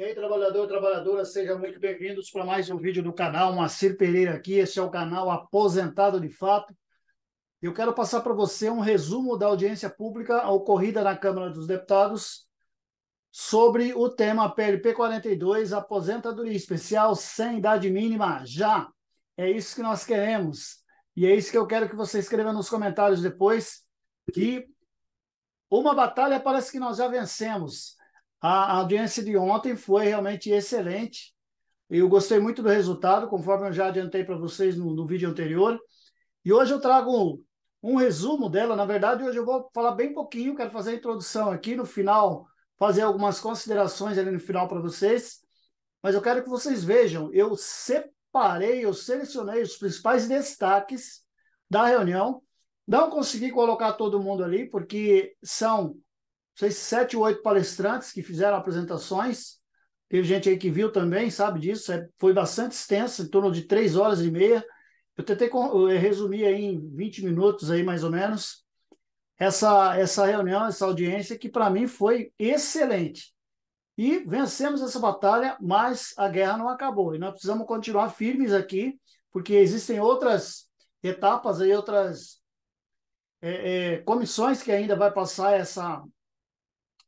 E aí, trabalhador e trabalhadora, sejam muito bem-vindos para mais um vídeo do canal. Moacir Pereira aqui, esse é o canal Aposentado de Fato. Eu quero passar para você um resumo da audiência pública ocorrida na Câmara dos Deputados sobre o tema PLP 42, aposentadoria especial sem idade mínima, já. É isso que nós queremos. E é isso que eu quero que você escreva nos comentários depois, que uma batalha parece que nós já vencemos. A audiência de ontem foi realmente excelente. Eu gostei muito do resultado, conforme eu já adiantei para vocês no vídeo anterior. E hoje eu trago um resumo dela. Na verdade, hoje eu vou falar bem pouquinho, quero fazer a introdução aqui no final, fazer algumas considerações ali no final para vocês. Mas eu quero que vocês vejam, eu selecionei os principais destaques da reunião. Não consegui colocar todo mundo ali, porque são 7 ou 8 palestrantes que fizeram apresentações. Teve gente aí que viu também, sabe disso. Foi bastante extenso, em torno de 3h30. Eu tentei resumir aí em 20 minutos, aí, mais ou menos, essa reunião, essa audiência, que para mim foi excelente. E vencemos essa batalha, mas a guerra não acabou. E nós precisamos continuar firmes aqui, porque existem outras etapas, aí, outras comissões que ainda vai passar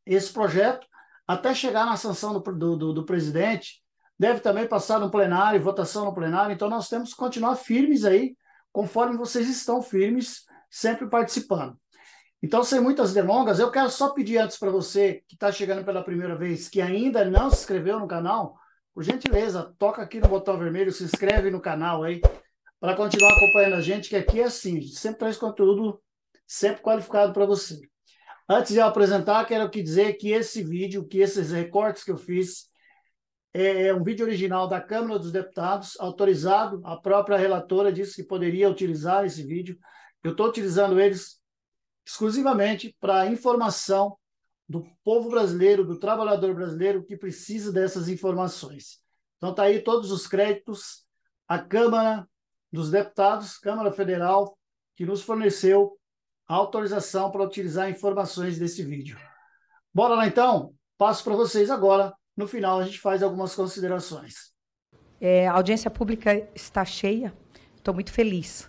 esse projeto, até chegar na sanção do presidente. Deve também passar no plenário, votação no plenário. Então, nós temos que continuar firmes aí, conforme vocês estão firmes, sempre participando. Então, sem muitas delongas, eu quero só pedir antes para você que está chegando pela primeira vez, que ainda não se inscreveu no canal, por gentileza, toca aqui no botão vermelho, se inscreve no canal aí, para continuar acompanhando a gente, que aqui é assim, a gente sempre traz conteúdo sempre qualificado para você. Antes de eu apresentar, quero dizer que esse vídeo, que esses recortes que eu fiz, é um vídeo original da Câmara dos Deputados, autorizado, a própria relatora disse que poderia utilizar esse vídeo. Eu estou utilizando eles exclusivamente para informação do povo brasileiro, do trabalhador brasileiro que precisa dessas informações. Então está aí todos os créditos à Câmara dos Deputados, Câmara Federal, que nos forneceu a autorização para utilizar informações desse vídeo. Bora lá então? Passo para vocês agora. No final a gente faz algumas considerações. A audiência pública está cheia, estou muito feliz.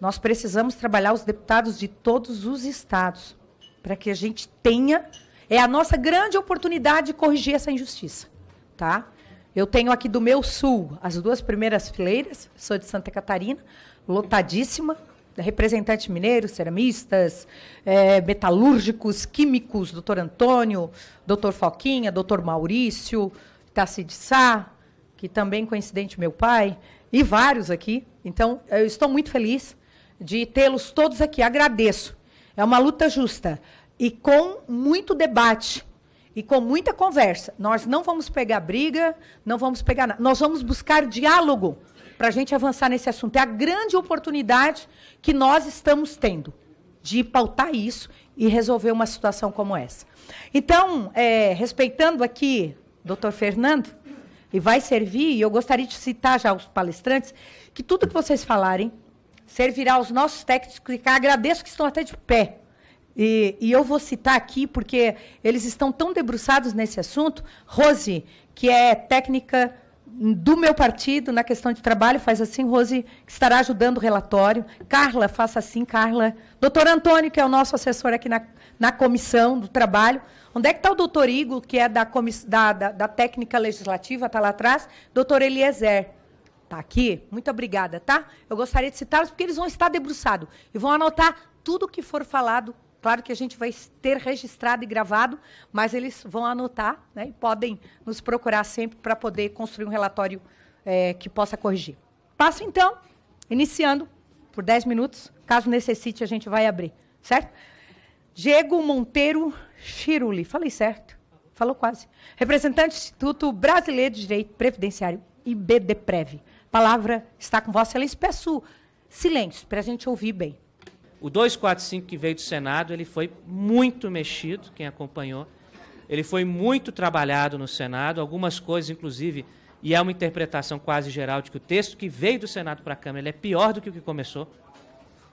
Nós precisamos trabalhar os deputados de todos os estados, para que a gente tenha... É a nossa grande oportunidade de corrigir essa injustiça. Tá? Eu tenho aqui do meu sul as 2 primeiras fileiras, sou de Santa Catarina, lotadíssima, representantes mineiros, ceramistas, metalúrgicos, químicos, doutor Antônio, doutor Foquinha, doutor Maurício, Tassi de Sá, que também coincidente meu pai, e vários aqui. Então, eu estou muito feliz de tê-los todos aqui, agradeço. É uma luta justa e com muito debate e com muita conversa. Nós não vamos pegar briga, não vamos pegar nada. Nós vamos buscar diálogo para a gente avançar nesse assunto. É a grande oportunidade que nós estamos tendo de pautar isso e resolver uma situação como essa. Então, respeitando aqui o doutor Fernando, e vai servir, e eu gostaria de citar já os palestrantes, que tudo que vocês falarem servirá aos nossos técnicos, que agradeço que estão até de pé. E eu vou citar aqui, porque eles estão tão debruçados nesse assunto. Rose, que é técnica do meu partido na questão de trabalho, faz assim, Rose, que estará ajudando o relatório. Carla, faça assim, Carla. Doutor Antônio, que é o nosso assessor aqui na comissão do trabalho. Onde é que está o doutor Igor, que é da técnica legislativa, está lá atrás? Doutor Eliezer, está aqui? Muito obrigada, tá? Eu gostaria de citá-los, porque eles vão estar debruçados e vão anotar tudo que for falado. Claro que a gente vai ter registrado e gravado, mas eles vão anotar, né, e podem nos procurar sempre para poder construir um relatório que possa corrigir. Passo, então, iniciando por 10 minutos. Caso necessite, a gente vai abrir, certo? Diego Monteiro Chiruli. Falei certo? Falou quase. Representante do Instituto Brasileiro de Direito Previdenciário, IBDprev. A palavra está com vossa excelência. Peço silêncio para a gente ouvir bem. O 245 que veio do Senado, ele foi muito mexido, quem acompanhou. Ele foi muito trabalhado no Senado, algumas coisas, inclusive, e é uma interpretação quase geral de que o texto que veio do Senado para a Câmara ele é pior do que o que começou.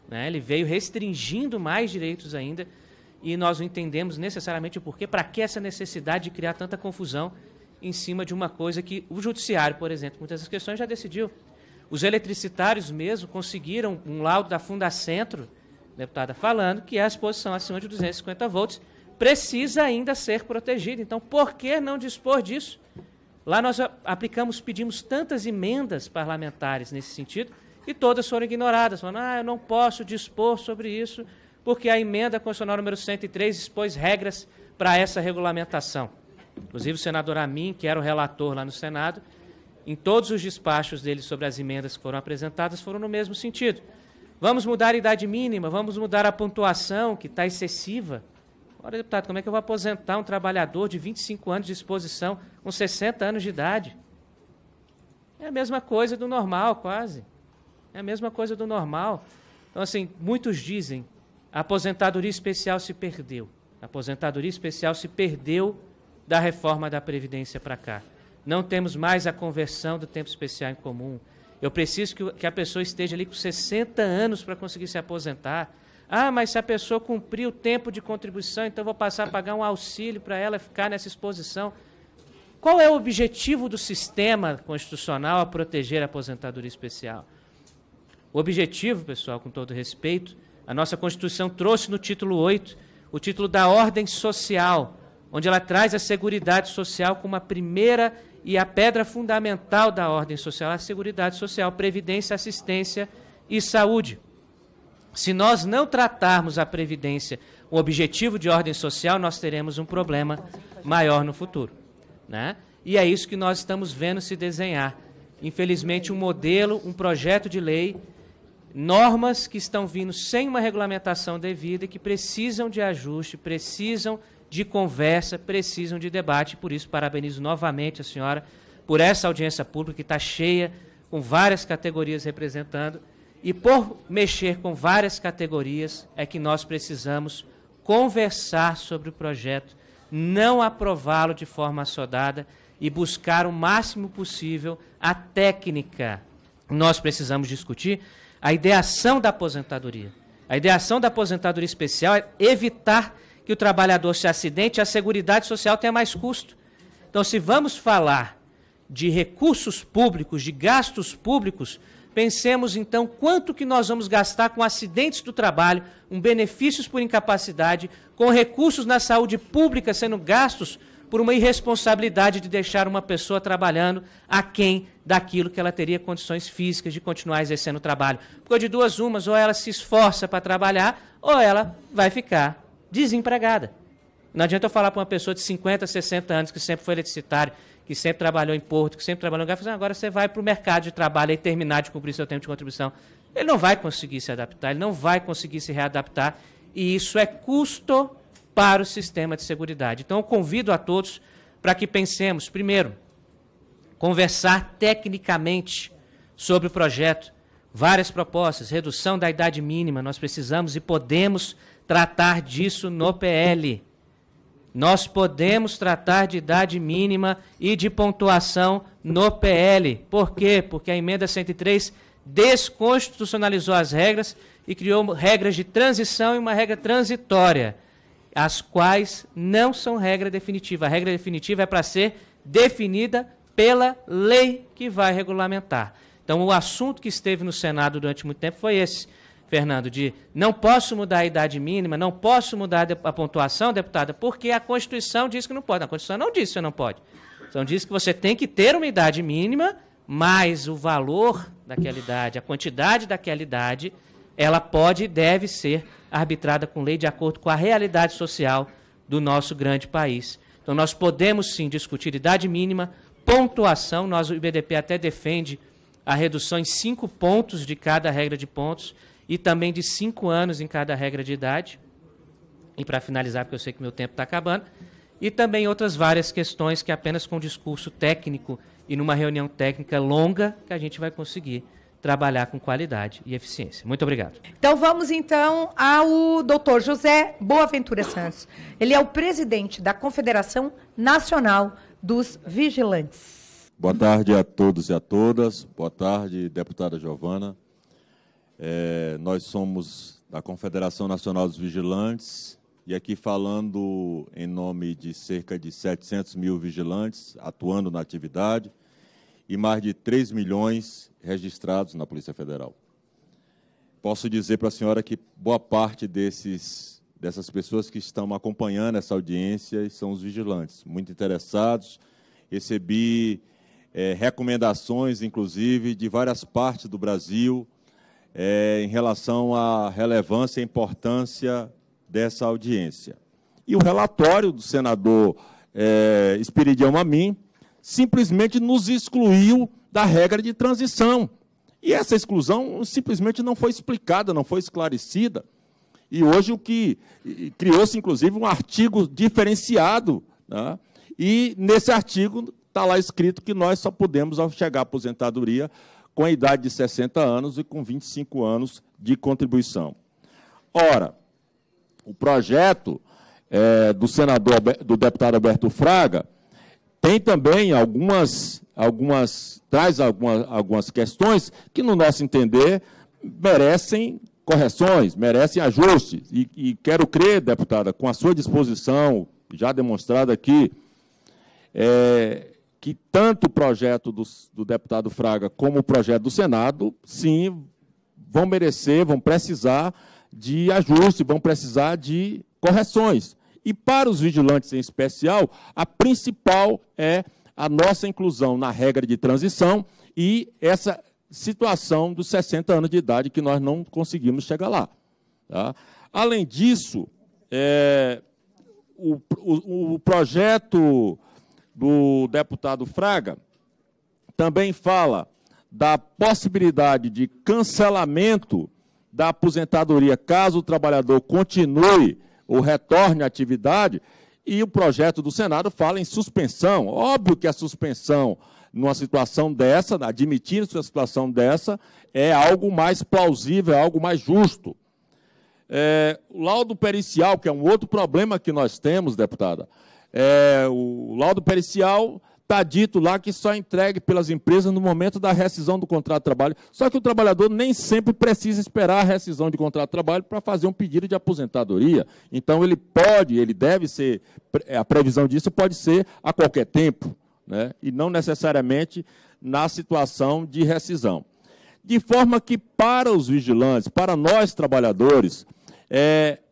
Né? Ele veio restringindo mais direitos ainda, e nós não entendemos necessariamente o porquê, para que essa necessidade de criar tanta confusão em cima de uma coisa que o judiciário, por exemplo, muitas das questões já decidiu. Os eletricitários mesmo conseguiram um laudo da Fundacentro, deputada, falando que a exposição acima de 250 volts precisa ainda ser protegida. Então, por que não dispor disso? Lá nós pedimos tantas emendas parlamentares nesse sentido e todas foram ignoradas, falando, eu não posso dispor sobre isso, porque a emenda constitucional número 103 expôs regras para essa regulamentação. Inclusive o senador Amin, que era o relator lá no Senado, em todos os despachos dele sobre as emendas que foram apresentadas, foram no mesmo sentido. Vamos mudar a idade mínima, vamos mudar a pontuação, que está excessiva. Olha, deputado, como é que eu vou aposentar um trabalhador de 25 anos de exposição com 60 anos de idade? É a mesma coisa do normal, quase. É a mesma coisa do normal. Então, assim, muitos dizem, a aposentadoria especial se perdeu. A aposentadoria especial se perdeu da reforma da Previdência para cá. Não temos mais a conversão do tempo especial em comum. Eu preciso que a pessoa esteja ali com 60 anos para conseguir se aposentar. Mas se a pessoa cumprir o tempo de contribuição, então eu vou passar a pagar um auxílio para ela ficar nessa exposição. Qual é o objetivo do sistema constitucional a proteger a aposentadoria especial? O objetivo, pessoal, com todo respeito, a nossa Constituição trouxe no título 8 o título da ordem social, onde ela traz a Seguridade Social como a primeira e a pedra fundamental da ordem social, a Seguridade Social, Previdência, Assistência e Saúde. Se nós não tratarmos a Previdência, o objetivo de ordem social, nós teremos um problema maior no futuro, né? E é isso que nós estamos vendo se desenhar. Infelizmente, um modelo, um projeto de lei, normas que estão vindo sem uma regulamentação devida e que precisam de ajuste, precisam de conversa, precisam de debate. Por isso, parabenizo novamente a senhora por essa audiência pública que está cheia, com várias categorias representando. E por mexer com várias categorias é que nós precisamos conversar sobre o projeto, não aprová-lo de forma assodada e buscar o máximo possível a técnica. Nós precisamos discutir a ideação da aposentadoria. A ideação da aposentadoria especial é evitar que o trabalhador se acidente, a Seguridade Social tenha mais custo. Então, se vamos falar de recursos públicos, de gastos públicos, pensemos, então, quanto que nós vamos gastar com acidentes do trabalho, com benefícios por incapacidade, com recursos na saúde pública sendo gastos por uma irresponsabilidade de deixar uma pessoa trabalhando aquém daquilo que ela teria condições físicas de continuar exercendo o trabalho. Porque de duas umas, ou ela se esforça para trabalhar, ou ela vai ficar desempregada. Não adianta eu falar para uma pessoa de 50, 60 anos, que sempre foi eletricitário, que sempre trabalhou em porto, que sempre trabalhou em garrafa, agora você vai para o mercado de trabalho e terminar de cumprir seu tempo de contribuição. Ele não vai conseguir se adaptar, ele não vai conseguir se readaptar, e isso é custo para o sistema de seguridade. Então, eu convido a todos para que pensemos, primeiro, conversar tecnicamente sobre o projeto, várias propostas, redução da idade mínima, nós precisamos e podemos tratar disso no PL. Nós podemos tratar de idade mínima e de pontuação no PL. Por quê? Porque a emenda 103 desconstitucionalizou as regras e criou regras de transição e uma regra transitória, as quais não são regra definitiva. A regra definitiva é para ser definida pela lei que vai regulamentar. Então, o assunto que esteve no Senado durante muito tempo foi esse, Fernando, de não posso mudar a idade mínima, não posso mudar a pontuação, deputada, porque a Constituição diz que não pode. A Constituição não diz que você não pode. A Constituição diz que você tem que ter uma idade mínima, mas o valor daquela idade, a quantidade daquela idade, ela pode e deve ser arbitrada com lei de acordo com a realidade social do nosso grande país. Então, nós podemos, sim, discutir idade mínima, pontuação. Nós, o IBDP, até defende a redução em 5 pontos de cada regra de pontos, e também de 5 anos em cada regra de idade, e para finalizar, porque eu sei que meu tempo está acabando, e também outras várias questões que apenas com discurso técnico e numa reunião técnica longa que a gente vai conseguir trabalhar com qualidade e eficiência. Muito obrigado. Então vamos então ao doutor José Boaventura Santos. Ele é o presidente da Confederação Nacional dos Vigilantes. Boa tarde a todos e a todas. Boa tarde, deputada Giovana. Nós somos da Confederação Nacional dos Vigilantes, e aqui falando em nome de cerca de 700 mil vigilantes atuando na atividade e mais de 3 milhões registrados na Polícia Federal. Posso dizer para a senhora que boa parte dessas pessoas que estão acompanhando essa audiência são os vigilantes, muito interessados. Recebi recomendações, inclusive, de várias partes do Brasil em relação à relevância e importância dessa audiência. E o relatório do senador Espiridiano Amin simplesmente nos excluiu da regra de transição. E essa exclusão simplesmente não foi explicada, não foi esclarecida. E hoje o que criou-se, inclusive, um artigo diferenciado, né? E nesse artigo está lá escrito que nós só podemos chegar à aposentadoria com a idade de 60 anos e com 25 anos de contribuição. Ora, o projeto do deputado Alberto Fraga tem também algumas questões que, no nosso entender, merecem correções, merecem ajustes. E quero crer, deputada, com a sua disposição, já demonstrada aqui, que tanto o projeto do deputado Fraga como o projeto do Senado, sim, vão merecer, vão precisar de ajuste, vão precisar de correções. E para os vigilantes em especial, a principal é a nossa inclusão na regra de transição e essa situação dos 60 anos de idade que nós não conseguimos chegar lá. Tá? Além disso, o projeto do deputado Fraga também fala da possibilidade de cancelamento da aposentadoria caso o trabalhador continue ou retorne à atividade, e o projeto do Senado fala em suspensão. Óbvio que a suspensão numa situação dessa, admitindo sua situação dessa, é algo mais plausível, é algo mais justo. O laudo pericial, que é um outro problema que nós temos, deputada, o laudo pericial está dito lá que só é entregue pelas empresas no momento da rescisão do contrato de trabalho, só que o trabalhador nem sempre precisa esperar a rescisão de contrato de trabalho para fazer um pedido de aposentadoria. Então, ele deve ser, a previsão disso pode ser a qualquer tempo, né? E não necessariamente na situação de rescisão. De forma que, para os vigilantes, para nós trabalhadores,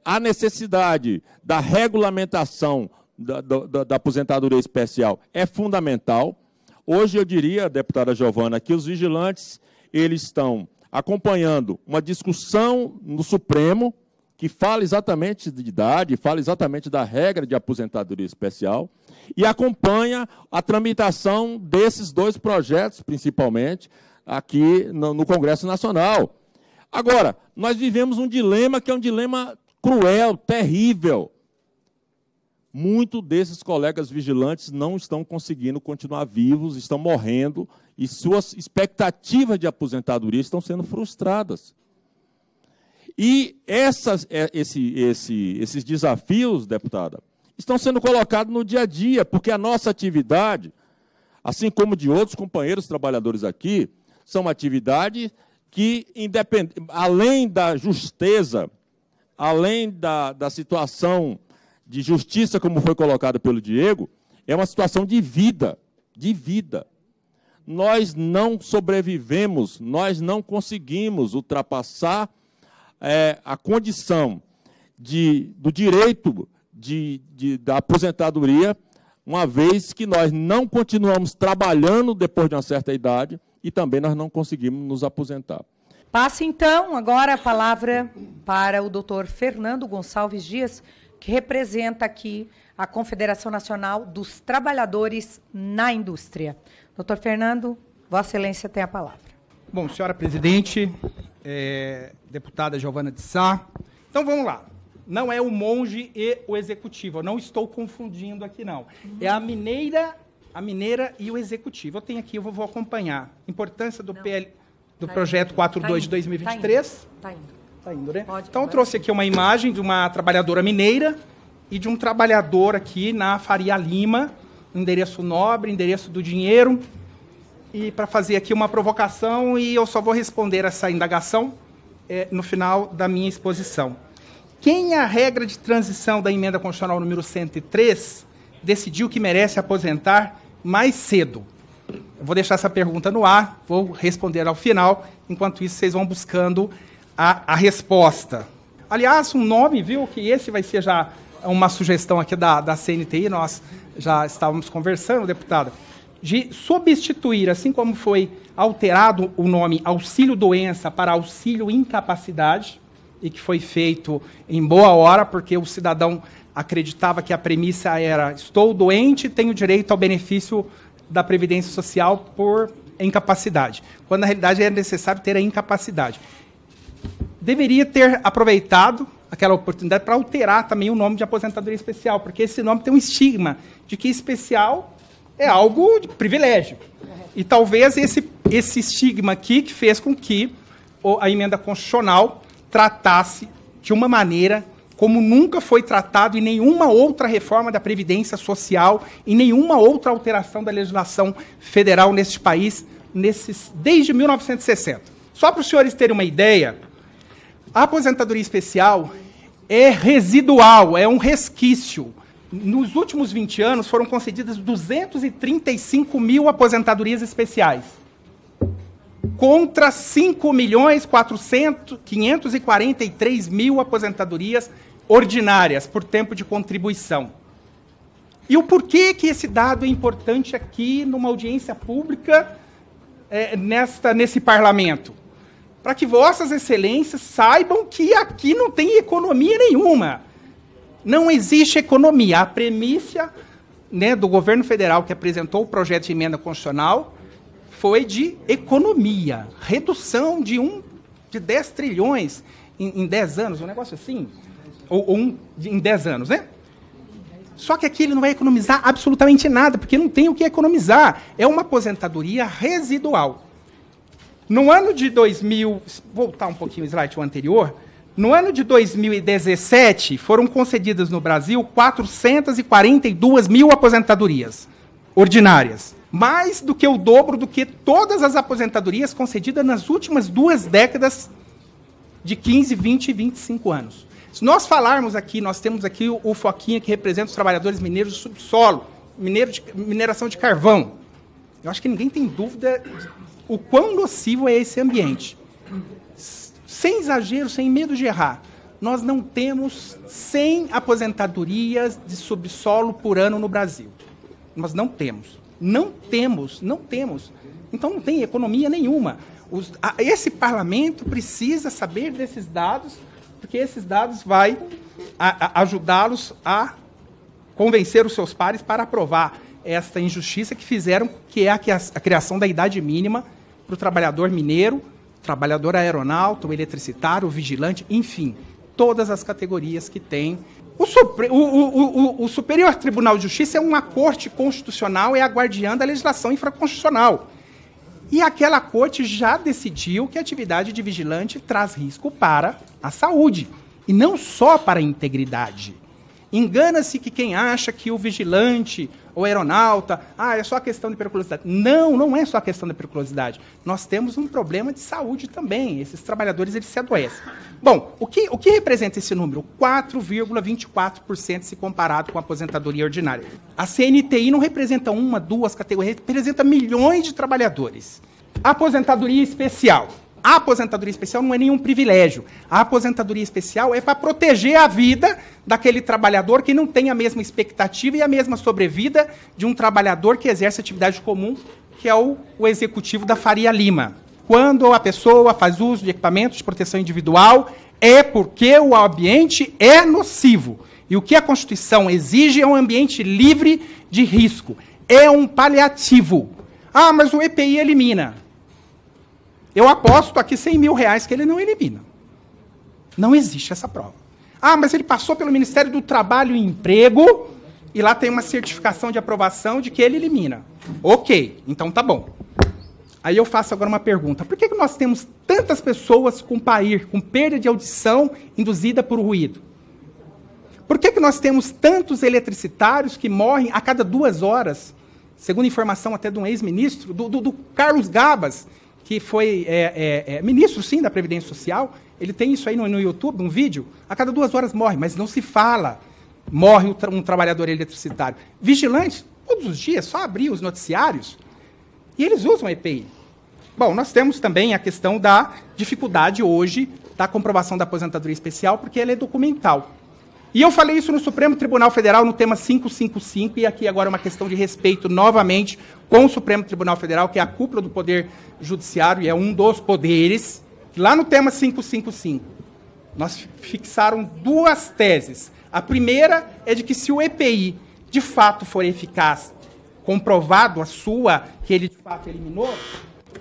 a necessidade da regulamentação da aposentadoria especial é fundamental. Hoje, eu diria, deputada Giovana, que os vigilantes eles estão acompanhando uma discussão no Supremo que fala exatamente de idade, fala exatamente da regra de aposentadoria especial, e acompanha a tramitação desses dois projetos, principalmente, aqui no Congresso Nacional. Agora, nós vivemos um dilema que é um dilema cruel, terrível. Muitos desses colegas vigilantes não estão conseguindo continuar vivos, estão morrendo, e suas expectativas de aposentadoria estão sendo frustradas. E esses desafios, deputada, estão sendo colocados no dia a dia, porque a nossa atividade, assim como de outros companheiros trabalhadores aqui, são uma atividade que, além da justeza, além da situação de justiça, como foi colocado pelo Diego, é uma situação de vida, de vida. Nós não sobrevivemos, nós não conseguimos ultrapassar a condição do direito da aposentadoria, uma vez que nós não continuamos trabalhando depois de uma certa idade e também nós não conseguimos nos aposentar. Passa, então, agora a palavra para o doutor Fernando Gonçalves Dias, que representa aqui a Confederação Nacional dos Trabalhadores na Indústria. Doutor Fernando, Vossa Excelência tem a palavra. Bom, senhora presidente, deputada Giovana de Sá. Então, vamos lá. Não é o monge e o executivo. Eu não estou confundindo aqui, não. É a mineira e o executivo. Eu tenho aqui, eu vou acompanhar. Importância do projeto 42 de 2023. Está indo. Está indo, né? Então, eu trouxe aqui uma imagem de uma trabalhadora mineira e de um trabalhador aqui na Faria Lima, endereço nobre, endereço do dinheiro. E para fazer aqui uma provocação, e eu só vou responder essa indagação no final da minha exposição. Quem a regra de transição da Emenda Constitucional número 103 decidiu que merece aposentar mais cedo? Eu vou deixar essa pergunta no ar, vou responder ao final. Enquanto isso, vocês vão buscando a resposta. Aliás, um nome, viu, que esse vai ser já uma sugestão aqui da CNTI, nós já estávamos conversando, deputada, de substituir, assim como foi alterado o nome auxílio-doença para auxílio-incapacidade, e que foi feito em boa hora, porque o cidadão acreditava que a premissa era: estou doente e tenho direito ao benefício da Previdência Social por incapacidade, quando na realidade é necessário ter a incapacidade. Deveria ter aproveitado aquela oportunidade para alterar também o nome de aposentadoria especial, porque esse nome tem um estigma de que especial é algo de privilégio. E talvez esse estigma aqui que fez com que a emenda constitucional tratasse de uma maneira como nunca foi tratado em nenhuma outra reforma da Previdência Social, em nenhuma outra alteração da legislação federal neste país, desde 1960. Só para os senhores terem uma ideia, a aposentadoria especial é residual, é um resquício. Nos últimos 20 anos foram concedidas 235 mil aposentadorias especiais, contra 5.543.000 aposentadorias ordinárias por tempo de contribuição. E o porquê que esse dado é importante aqui numa audiência pública nesse parlamento? Para que vossas excelências saibam que aqui não tem economia nenhuma. Não existe economia. A premissa, né, do governo federal que apresentou o projeto de emenda constitucional foi de economia, redução de 10 trilhões em 10 anos, um negócio assim, em 10 anos, né? Só que aqui ele não vai economizar absolutamente nada, porque não tem o que economizar. É uma aposentadoria residual. No ano de 2000, voltar um pouquinho o slide anterior, no ano de 2017 foram concedidas no Brasil 442 mil aposentadorias ordinárias. Mais do que o dobro do que todas as aposentadorias concedidas nas últimas duas décadas de 15, 20 e 25 anos. Se nós falarmos aqui, nós temos aqui o Foquinha, que representa os trabalhadores mineiros do subsolo, mineração de carvão. Eu acho que ninguém tem dúvida o quão nocivo é esse ambiente. Sem exagero, sem medo de errar, nós não temos 100 aposentadorias de subsolo por ano no Brasil. Nós não temos. Não temos. Então, não tem economia nenhuma. Esse parlamento precisa saber desses dados, porque esses dados vai ajudá-los a convencer os seus pares para aprovar esta injustiça que fizeram, que é a criação da idade mínima para o trabalhador mineiro, trabalhador aeronauta, o eletricitário, o vigilante, enfim, todas as categorias que tem. O Superior Tribunal de Justiça é uma corte constitucional, é a guardiã da legislação infraconstitucional. E aquela corte já decidiu que a atividade de vigilante traz risco para a saúde, e não só para a integridade. Engana-se que quem acha que o vigilante, o aeronauta, é só questão de periculosidade. Não é só questão de periculosidade. Nós temos um problema de saúde também. Esses trabalhadores, eles se adoecem. Bom, o que representa esse número? 4,24% se comparado com a aposentadoria ordinária. A CNTI não representa uma, duas categorias, representa milhões de trabalhadores. Aposentadoria especial. A aposentadoria especial não é nenhum privilégio. A aposentadoria especial é para proteger a vida daquele trabalhador que não tem a mesma expectativa e a mesma sobrevida de um trabalhador que exerce atividade comum, que é o executivo da Faria Lima. Quando a pessoa faz uso de equipamentos de proteção individual, é porque o ambiente é nocivo. E o que a Constituição exige é um ambiente livre de risco. É um paliativo. Ah, mas o EPI elimina. Eu aposto aqui R$100 mil que ele não elimina. Não existe essa prova. Ah, mas ele passou pelo Ministério do Trabalho e Emprego e lá tem uma certificação de aprovação de que ele elimina. Ok, então tá bom. Aí eu faço agora uma pergunta. Por que nós temos tantas pessoas com PAIR, com perda de audição induzida por ruído? Por que nós temos tantos eletricitários que morrem a cada 2 horas, segundo informação até de um ex-ministro, do Carlos Gabas, que foi ministro, sim, da Previdência Social, ele tem isso aí no YouTube, um vídeo, a cada 2 horas morre, mas não se fala. Morre um trabalhador eletricitário. Vigilantes, todos os dias, só abrir os noticiários, e eles usam a EPI. Bom, nós temos também a questão da dificuldade hoje da comprovação da aposentadoria especial, porque ela é documental. E eu falei isso no Supremo Tribunal Federal, no tema 555, e aqui agora uma questão de respeito, novamente, com o Supremo Tribunal Federal, que é a cúpula do Poder Judiciário, e é um dos poderes. Lá no tema 555, nós fixaram 2 teses. A primeira é de que se o EPI, de fato, for eficaz, comprovado que ele, de fato, eliminou,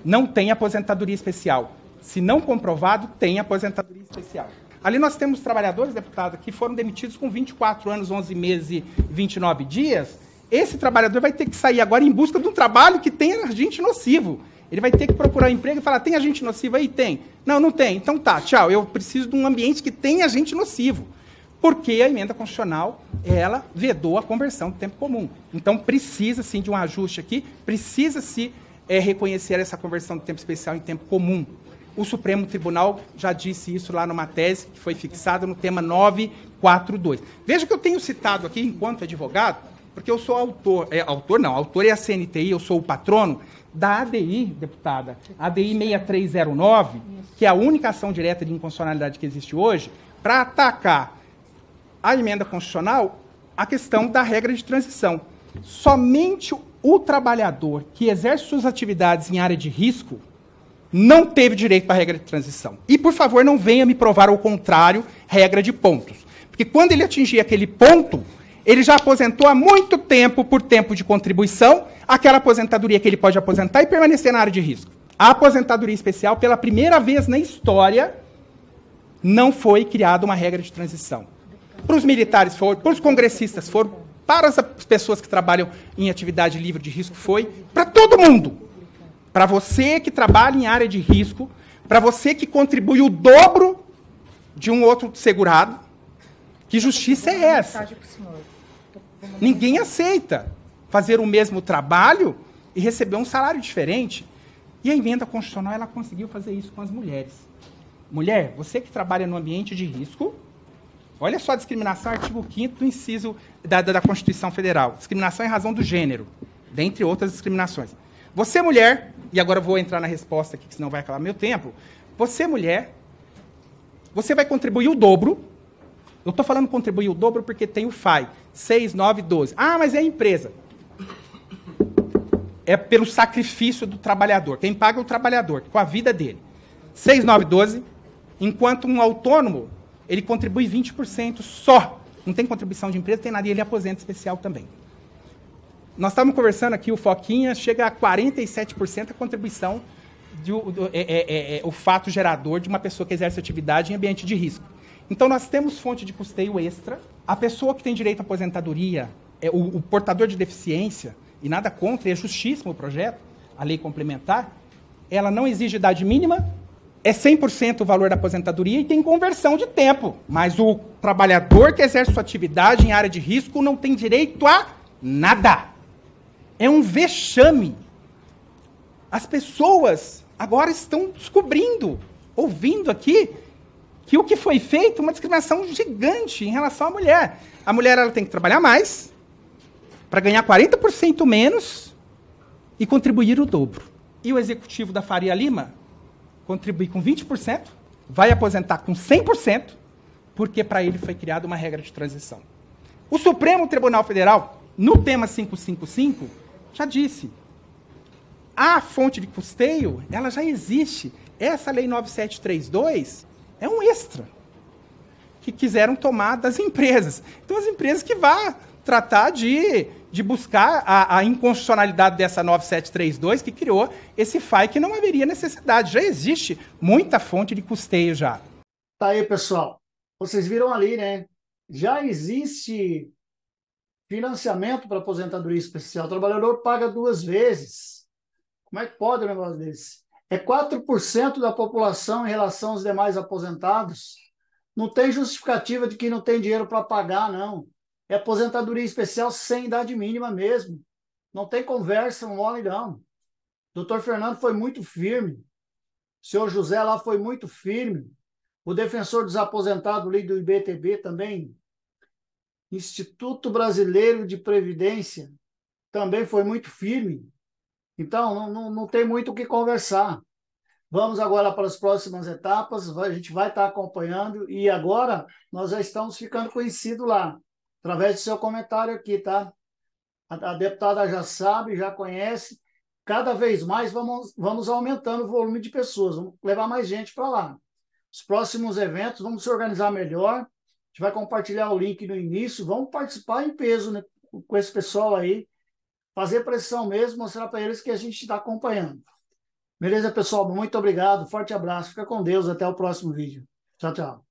não tem aposentadoria especial. Se não comprovado, tem aposentadoria especial. Ali nós temos trabalhadores, deputado, que foram demitidos com 24 anos, 11 meses e 29 dias. Esse trabalhador vai ter que sair agora em busca de um trabalho que tenha agente nocivo. Ele vai ter que procurar um emprego e falar, tem agente nocivo aí? Tem. Não, não tem. Então tá, tchau. Eu preciso de um ambiente que tenha agente nocivo. Porque a emenda constitucional, ela vedou a conversão do tempo comum. Então precisa, sim, de um ajuste aqui. Precisa-se reconhecer essa conversão do tempo especial em tempo comum. O Supremo Tribunal já disse isso lá numa tese que foi fixada no tema 942. Veja que eu tenho citado aqui, enquanto advogado, porque eu sou autor, autor é a CNTI, eu sou o patrono da ADI, deputada, ADI 6309, que é a única ação direta de inconstitucionalidade que existe hoje, para atacar a emenda constitucional, a questão da regra de transição. Somente o trabalhador que exerce suas atividades em área de risco não teve direito para a regra de transição. E, por favor, não venha me provar ao contrário regra de pontos. Porque quando ele atingir aquele ponto, ele já aposentou há muito tempo, por tempo de contribuição, aquela aposentadoria que ele pode aposentar e permanecer na área de risco. A aposentadoria especial, pela primeira vez na história, não foi criada uma regra de transição. Para os militares foram, para os congressistas foram, para as pessoas que trabalham em atividade livre de risco foi, para todo mundo. Para você que trabalha em área de risco, para você que contribui o dobro de um outro segurado, que justiça é essa? Ninguém aceita fazer o mesmo trabalho e receber um salário diferente. E a emenda constitucional ela conseguiu fazer isso com as mulheres. Mulher, você que trabalha no ambiente de risco, olha só a discriminação, artigo 5º do inciso da Constituição Federal, discriminação em razão do gênero, dentre outras discriminações. Você, mulher, e agora eu vou entrar na resposta aqui, que senão vai acabar meu tempo. Você, mulher, você vai contribuir o dobro. Eu estou falando contribuir o dobro porque tem o FAI, 6, 9, 12. Ah, mas é a empresa. É pelo sacrifício do trabalhador. Quem paga é o trabalhador, com a vida dele. 6, 9, 12, enquanto um autônomo, ele contribui 20% só. Não tem contribuição de empresa, tem nada, e ele aposenta especial também. Nós estávamos conversando aqui, o Foquinha chega a 47% a contribuição, o fato gerador de uma pessoa que exerce atividade em ambiente de risco. Então, nós temos fonte de custeio extra. A pessoa que tem direito à aposentadoria, o portador de deficiência, e nada contra, e é justíssimo o projeto, a lei complementar, ela não exige idade mínima, é 100% o valor da aposentadoria e tem conversão de tempo. Mas o trabalhador que exerce sua atividade em área de risco não tem direito a nada. É um vexame. As pessoas agora estão descobrindo, ouvindo aqui, que o que foi feito é uma discriminação gigante em relação à mulher. A mulher ela tem que trabalhar mais para ganhar 40% menos e contribuir o dobro. E o executivo da Faria Lima contribui com 20%, vai aposentar com 100%, porque para ele foi criada uma regra de transição. O Supremo Tribunal Federal, no tema 555, já disse, a fonte de custeio, ela já existe. Essa lei 9732 é um extra que quiseram tomar das empresas. Então, as empresas que vão tratar de buscar a inconstitucionalidade dessa 9732, que criou esse FAI, que não haveria necessidade. Já existe muita fonte de custeio já. Tá aí, pessoal. Vocês viram ali, né? Já existe financiamento para aposentadoria especial. O trabalhador paga 2 vezes. Como é que pode um negócio desse? É 4% da população em relação aos demais aposentados. Não tem justificativa de que não tem dinheiro para pagar, não. É aposentadoria especial sem idade mínima mesmo. Não tem conversa, não mole, não. O doutor Fernando foi muito firme. O senhor José lá foi muito firme. O defensor dos aposentados, líder do IBTB também. Instituto Brasileiro de Previdência também foi muito firme. Então, não tem muito o que conversar. Vamos agora para as próximas etapas, a gente vai estar acompanhando e agora nós já estamos ficando conhecidos lá, através do seu comentário aqui, tá? A deputada já sabe, já conhece, cada vez mais vamos aumentando o volume de pessoas, vamos levar mais gente para lá. Os próximos eventos, vamos se organizar melhor, a gente vai compartilhar o link no início, vamos participar em peso, né, com esse pessoal aí, fazer pressão mesmo, mostrar para eles que a gente está acompanhando. Beleza, pessoal? Muito obrigado, forte abraço, fica com Deus, até o próximo vídeo. Tchau, tchau.